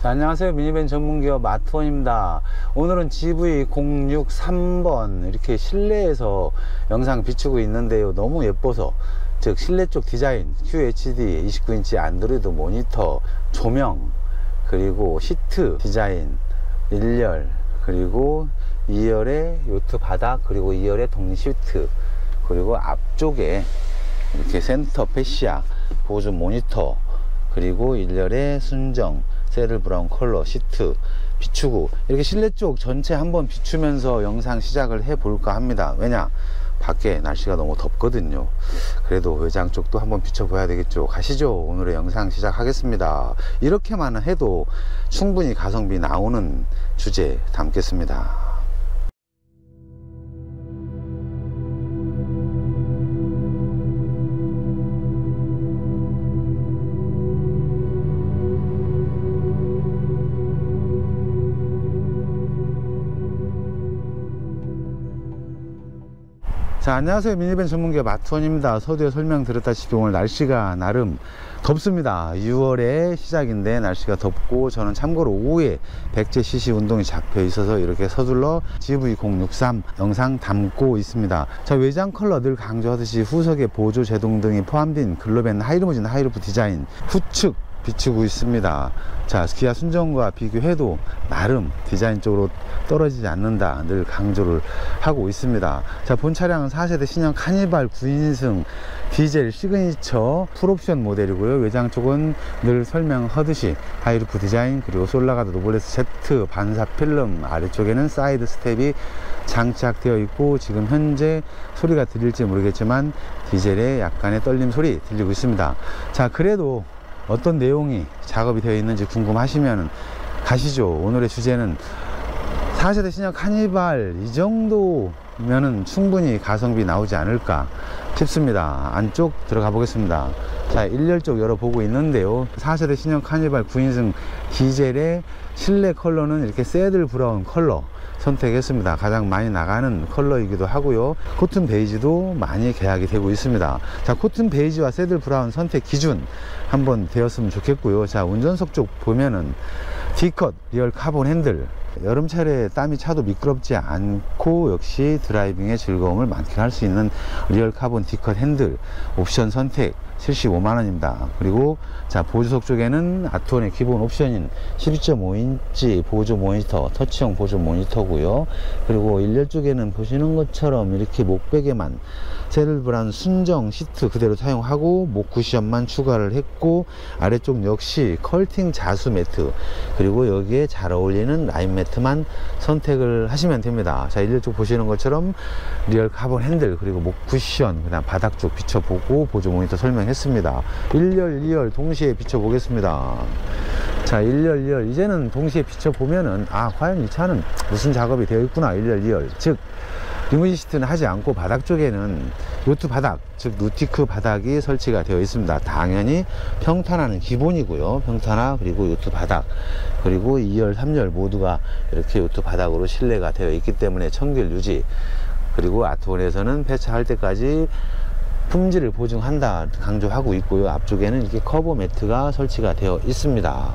자, 안녕하세요. 미니밴 전문기업 아트원입니다. 오늘은 GV063번 이렇게 실내에서 영상 비추고 있는데요, 너무 예뻐서, 즉 실내 쪽 디자인, QHD 29인치 안드로이드 모니터, 조명, 그리고 시트 디자인 1열, 그리고 2열의 요트 바닥, 그리고 2열의 독립 시트, 그리고 앞쪽에 이렇게 센터 패시아 보조 모니터, 그리고 1열의 순정 젤브란 컬러 시트 비추고, 이렇게 실내 쪽 전체 한번 비추면서 영상 시작을 해 볼까 합니다. 왜냐, 밖에 날씨가 너무 덥거든요. 그래도 외장 쪽도 한번 비춰 봐야 되겠죠. 가시죠. 오늘의 영상 시작하겠습니다. 이렇게만 해도 충분히 가성비 나오는 주제 담겠습니다. 자, 안녕하세요. 미니밴 전문기업 아트원입니다. 서두에 설명드렸다시피 오늘 날씨가 나름 덥습니다. 6월의 시작인데 날씨가 덥고, 저는 참고로 오후에 100제 cc 운동이 잡혀 있어서 이렇게 서둘러 GV063 영상 담고 있습니다. 자, 외장 컬러 늘 강조하듯이 후석에 보조 제동 등이 포함된 글로밴 하이리무진 하이루프 디자인 후측 비추고 있습니다. 자, 기아 순정과 비교해도 나름 디자인 쪽으로 떨어지지 않는다, 늘 강조를 하고 있습니다. 자, 본 차량은 4세대 신형 카니발 9인승 디젤 시그니처 풀옵션 모델이고요. 외장 쪽은 늘 설명하듯이 하이루프 디자인, 그리고 솔라가드 노블레스 Z 반사 필름, 아래쪽에는 사이드 스텝이 장착되어 있고, 지금 현재 소리가 들릴지 모르겠지만 디젤의 약간의 떨림 소리 들리고 있습니다. 자, 그래도 어떤 내용이 작업이 되어 있는지 궁금하시면 가시죠. 오늘의 주제는 4세대 신형 카니발, 이 정도면은 충분히 가성비 나오지 않을까 싶습니다. 안쪽 들어가 보겠습니다. 자, 1열 쪽 열어보고 있는데요, 4세대 신형 카니발 9인승 디젤의 실내 컬러는 이렇게 새들 브라운 컬러 선택했습니다. 가장 많이 나가는 컬러이기도 하고요, 코튼 베이지도 많이 계약이 되고 있습니다. 자, 코튼 베이지와 새들 브라운 선택 기준 한번 되었으면 좋겠고요. 자, 운전석 쪽 보면은 디컷 리얼 카본 핸들, 여름철에 땀이 차도 미끄럽지 않고 역시 드라이빙의 즐거움을 만끽할 수 있는 리얼 카본 디컷 핸들 옵션 선택 75만원입니다. 그리고 자, 보조석 쪽에는 아트원의 기본 옵션인 12.5인치 보조 모니터, 터치형 보조 모니터고요. 그리고 1열 쪽에는 보시는 것처럼 이렇게 목베개만 젤브란 순정 시트 그대로 사용하고 목쿠션만 추가를 했고, 아래쪽 역시 컬팅 자수 매트, 그리고 여기에 잘 어울리는 라인 매트만 선택을 하시면 됩니다. 자, 1열 쪽 보시는 것처럼 리얼 카본 핸들, 그리고 목쿠션, 그다음 바닥 쪽 비춰보고 보조 모니터 설명 했습니다. 1열, 2열 동시에 비춰보겠습니다. 자, 1열, 2열 이제는 동시에 비춰보면은, 아, 과연 이 차는 무슨 작업이 되어 있구나. 1열, 2열, 즉 리무진 시트는 하지 않고 바닥 쪽에는 요트 바닥, 즉 루티크 바닥이 설치가 되어 있습니다. 당연히 평탄화는 기본이고요. 평탄화, 그리고 요트 바닥, 그리고 2열, 3열 모두가 이렇게 요트 바닥으로 실내가 되어 있기 때문에 청결 유지, 그리고 아트원에서는 폐차할 때까지 품질을 보증한다 강조하고 있고요. 앞쪽에는 이렇게 커버 매트가 설치가 되어 있습니다.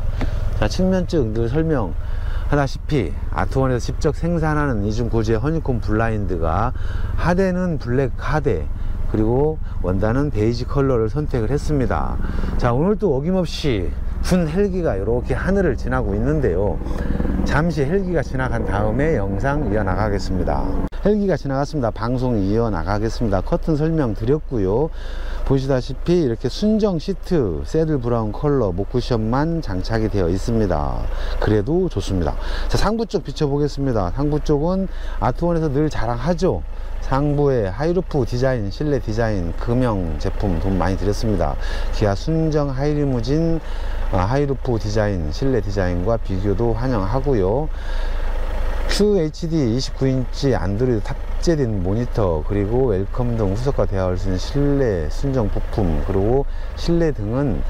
자, 측면측 늘 설명하다시피 아트원에서 직접 생산하는 이중 고지의 허니콤 블라인드가 하대는 블랙 하대, 그리고 원단은 베이지 컬러를 선택을 했습니다. 자, 오늘도 어김없이 군 헬기가 이렇게 하늘을 지나고 있는데요, 잠시 헬기가 지나간 다음에 영상 이어나가겠습니다. 헬기가 지나갔습니다. 방송 이어나가겠습니다. 커튼 설명 드렸고요. 보시다시피 이렇게 순정 시트 새들 브라운 컬러 목쿠션만 장착이 되어 있습니다. 그래도 좋습니다. 자, 상부 쪽 비춰보겠습니다. 상부 쪽은 아트원에서 늘 자랑하죠. 상부에 하이루프 디자인, 실내 디자인, 금형 제품 돈 많이 들였습니다. 기아 순정 하이리무진 하이루프 디자인, 실내 디자인과 비교도 환영하고요. QHD 29인치 안드로이드 탑재된 모니터, 그리고 웰컴 등 후석과 대화할 수 있는 실내 순정 부품, 그리고 실내 등은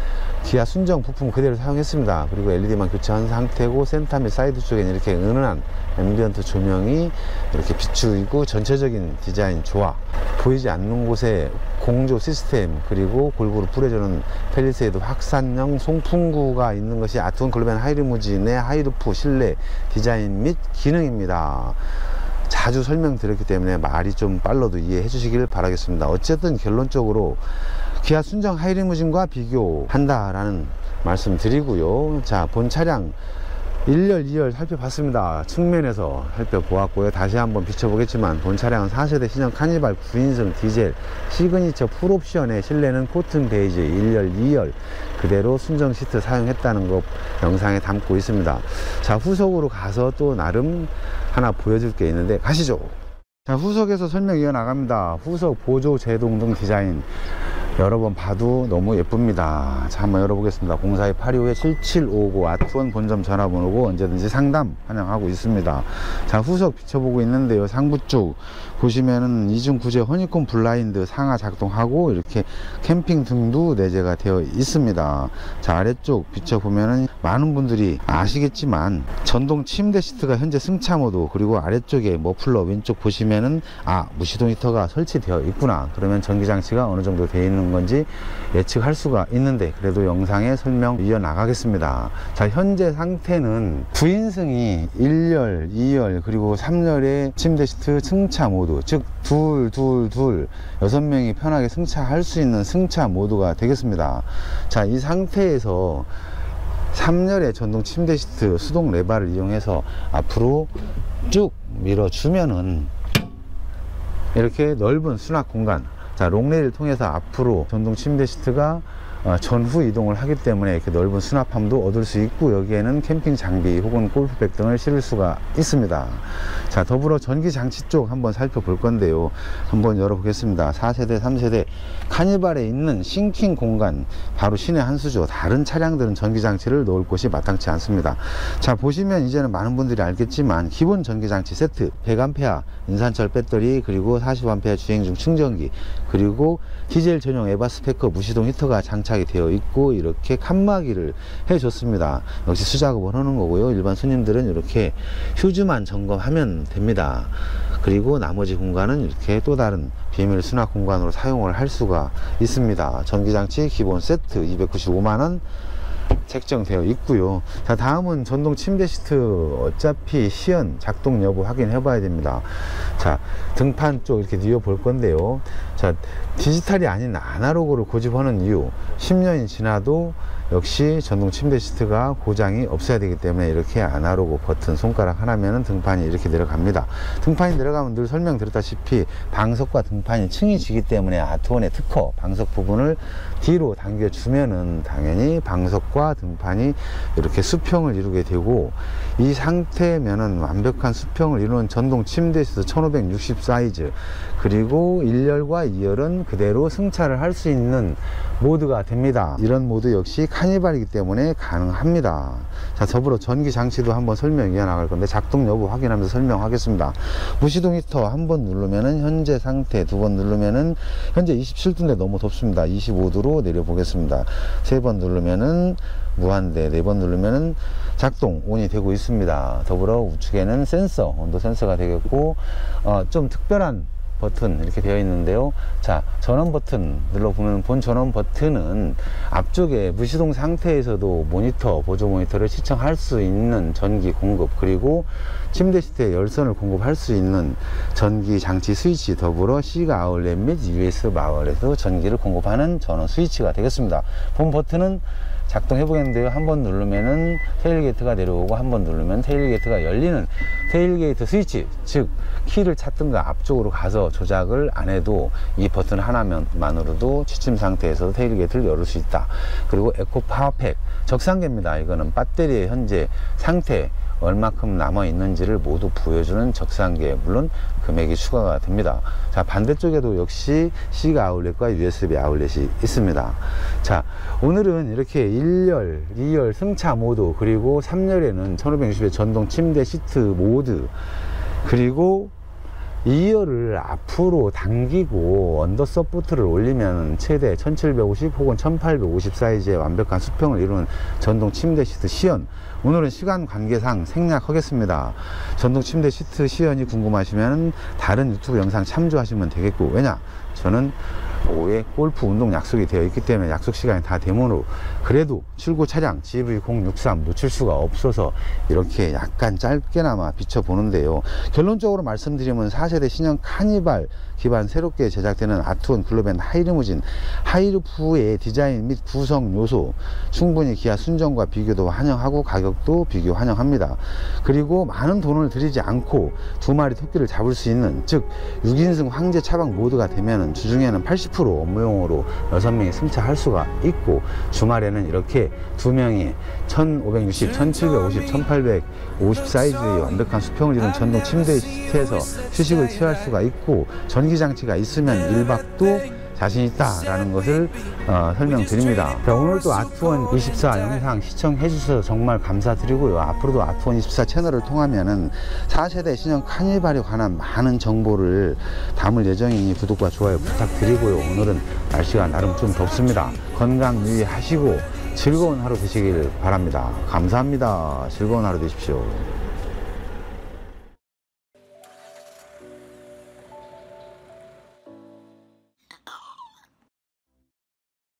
기아 순정 부품 그대로 사용했습니다. 그리고 LED만 교체한 상태고, 센터 및 사이드 쪽엔 이렇게 은은한 앰비언트 조명이 이렇게 비추이고, 전체적인 디자인 조화, 보이지 않는 곳에 공조 시스템, 그리고 골고루 뿌려주는 펠리세이드 확산형 송풍구가 있는 것이 아트원 글로밴 하이리무진의 하이루프 실내 디자인 및 기능입니다. 자주 설명드렸기 때문에 말이 좀 빨라도 이해해 주시길 바라겠습니다. 어쨌든 결론적으로 기아 순정 하이리무진과 비교한다라는 말씀 드리고요. 자, 본 차량 1열, 2열 살펴봤습니다. 측면에서 살펴보았고요. 다시 한번 비춰보겠지만 본 차량은 4세대 신형 카니발 9인승 디젤 시그니처 풀옵션의 실내는 코튼 베이지, 1열, 2열 그대로 순정 시트 사용했다는 것 영상에 담고 있습니다. 자, 후속으로 가서 또 나름 하나 보여줄 게 있는데 가시죠. 자, 후속에서 설명 이어나갑니다. 후속 보조 제동 등 디자인 여러 번 봐도 너무 예쁩니다. 자, 한번 열어보겠습니다. 042-825-7759 아트원 본점 전화번호고 언제든지 상담 환영하고 있습니다. 자, 후석 비춰보고 있는데요. 상부 쪽 보시면은 이중 구제 허니콤 블라인드 상하 작동하고 이렇게 캠핑 등도 내재가 되어 있습니다. 자, 아래쪽 비춰보면은 많은 분들이 아시겠지만 전동 침대 시트가 현재 승차 모드, 그리고 아래쪽에 머플러 왼쪽 보시면은 무시동 히터가 설치되어 있구나. 그러면 전기장치가 어느 정도 되어 있는 건지 예측할 수가 있는데, 그래도 영상에 설명 이어나가겠습니다. 자, 현재 상태는 9인승이 1열, 2열 그리고 3열의 침대 시트 승차 모드, 즉 둘 6명이 편하게 승차할 수 있는 승차 모드가 되겠습니다. 자, 이 상태에서 3열의 전동 침대 시트 수동 레바를 이용해서 앞으로 쭉 밀어주면은 이렇게 넓은 수납 공간, 자, 롱레일을 통해서 앞으로 전동 침대 시트가 전후 이동을 하기 때문에 이렇게 넓은 수납함도 얻을 수 있고, 여기에는 캠핑 장비 혹은 골프백 등을 실을 수가 있습니다. 자, 더불어 전기 장치 쪽 한번 살펴볼 건데요. 한번 열어보겠습니다. 4세대, 3세대 카니발에 있는 싱킹 공간, 바로 신의 한 수죠. 다른 차량들은 전기 장치를 넣을 곳이 마땅치 않습니다. 자, 보시면 이제는 많은 분들이 알겠지만 기본 전기 장치 세트 100A 인산철 배터리, 그리고 40A 주행 중 충전기, 그리고 디젤 전용 에바스페커 무시동 히터가 장착 되어 있고, 이렇게 칸막이를 해줬습니다. 역시 수작업을 하는 거고요. 일반 손님들은 이렇게 휴즈만 점검하면 됩니다. 그리고 나머지 공간은 이렇게 또 다른 비밀 수납 공간으로 사용을 할 수가 있습니다. 전기장치 기본 세트 295만원 책정되어 있고요. 자, 다음은 전동 침대 시트. 어차피 시연 작동 여부 확인해 봐야 됩니다. 자, 등판 쪽 이렇게 뉘어 볼 건데요. 자, 디지털이 아닌 아날로그를 고집하는 이유, 10년이 지나도 역시 전동 침대 시트가 고장이 없어야 되기 때문에 이렇게 아날로그 버튼 손가락 하나면은 등판이 이렇게 내려갑니다. 등판이 내려가면 늘 설명드렸다시피 방석과 등판이 층이 지기 때문에 아트원의 특허 방석 부분을 뒤로 당겨주면은 당연히 방석과 등판이 이렇게 수평을 이루게 되고, 이 상태면은 완벽한 수평을 이루는 전동 침대 시트 1560 사이즈, 그리고 1열과 2열은 그대로 승차를 할 수 있는 모드가 됩니다. 이런 모드 역시 카니발이기 때문에 가능합니다. 자, 더불어 전기 장치도 한번 설명 이어나갈 건데 작동 여부 확인하면서 설명하겠습니다. 무시동 히터 한번 누르면은 현재 상태, 두 번 누르면은 현재 27도인데 너무 덥습니다. 25도로 내려보겠습니다. 세 번 누르면은 무한대, 네 번 누르면은 작동 온이 되고 있습니다. 더불어 우측에는 센서, 온도 센서가 되겠고, 좀 특별한 버튼 이렇게 되어 있는데요. 자, 전원 버튼 눌러보면 본 전원 버튼은 앞쪽에 무시동 상태에서도 모니터, 보조 모니터를 시청할 수 있는 전기 공급, 그리고 침대 시트에 열선을 공급할 수 있는 전기 장치 스위치, 더불어 C가 아울렛 및 USB 아울렛에서 전기를 공급하는 전원 스위치가 되겠습니다. 본 버튼은 작동해 보겠는데요. 한번 누르면은 테일게이트가 내려오고, 한번 누르면 테일게이트가 열리는 테일게이트 스위치, 즉 키를 찾든가 앞쪽으로 가서 조작을 안 해도 이 버튼 하나만으로도 취침 상태에서도 테일게이트를 열을 수 있다. 그리고 에코 파워팩 적상계입니다. 이거는 배터리의 현재 상태 얼마큼 남아 있는지를 모두 보여주는 적상계, 물론 금액이 추가가 됩니다. 자, 반대쪽에도 역시 C가 아울렛과 USB 아울렛이 있습니다. 자, 오늘은 이렇게 1열, 2열 승차 모드, 그리고 3열에는 1560의 전동 침대 시트 모드, 그리고 2열을 앞으로 당기고 언더 서포트를 올리면 최대 1750 혹은 1850 사이즈의 완벽한 수평을 이루는 전동 침대 시트 시연, 오늘은 시간 관계상 생략하겠습니다. 전동 침대 시트 시연이 궁금하시면 다른 유튜브 영상 참조하시면 되겠고, 왜냐? 저는 오후에 골프 운동 약속이 되어 있기 때문에 약속 시간이 다 되므로 그래도 출고 차량 GV063 놓칠 수가 없어서 이렇게 약간 짧게나마 비춰보는데요. 결론적으로 말씀드리면 4세대 신형 카니발 기반 새롭게 제작되는 아트원 글로밴 하이리무진, 하이루프의 디자인 및 구성 요소 충분히 기아 순정과 비교도 환영하고 가격도 비교 환영합니다. 그리고 많은 돈을 들이지 않고 두 마리 토끼를 잡을 수 있는, 즉 6인승 황제 차박 모드가 되면 주중에는 80% 업무용으로 6명이 승차할 수가 있고, 주말에는 이렇게 2명이 1560, 1750, 1850 사이즈의 완벽한 수평을 이룬 전동 침대 시트에서 휴식을 취할 수가 있고, 전기장치가 있으면 1박도 자신있다라는 것을 설명드립니다. 자, 오늘도 아트원24 영상 시청해주셔서 정말 감사드리고요. 앞으로도 아트원24 채널을 통하면은 4세대 신형 카니발에 관한 많은 정보를 담을 예정이니 구독과 좋아요 부탁드리고요. 오늘은 날씨가 나름 좀 덥습니다. 건강 유의하시고 즐거운 하루 되시길 바랍니다. 감사합니다. 즐거운 하루 되십시오.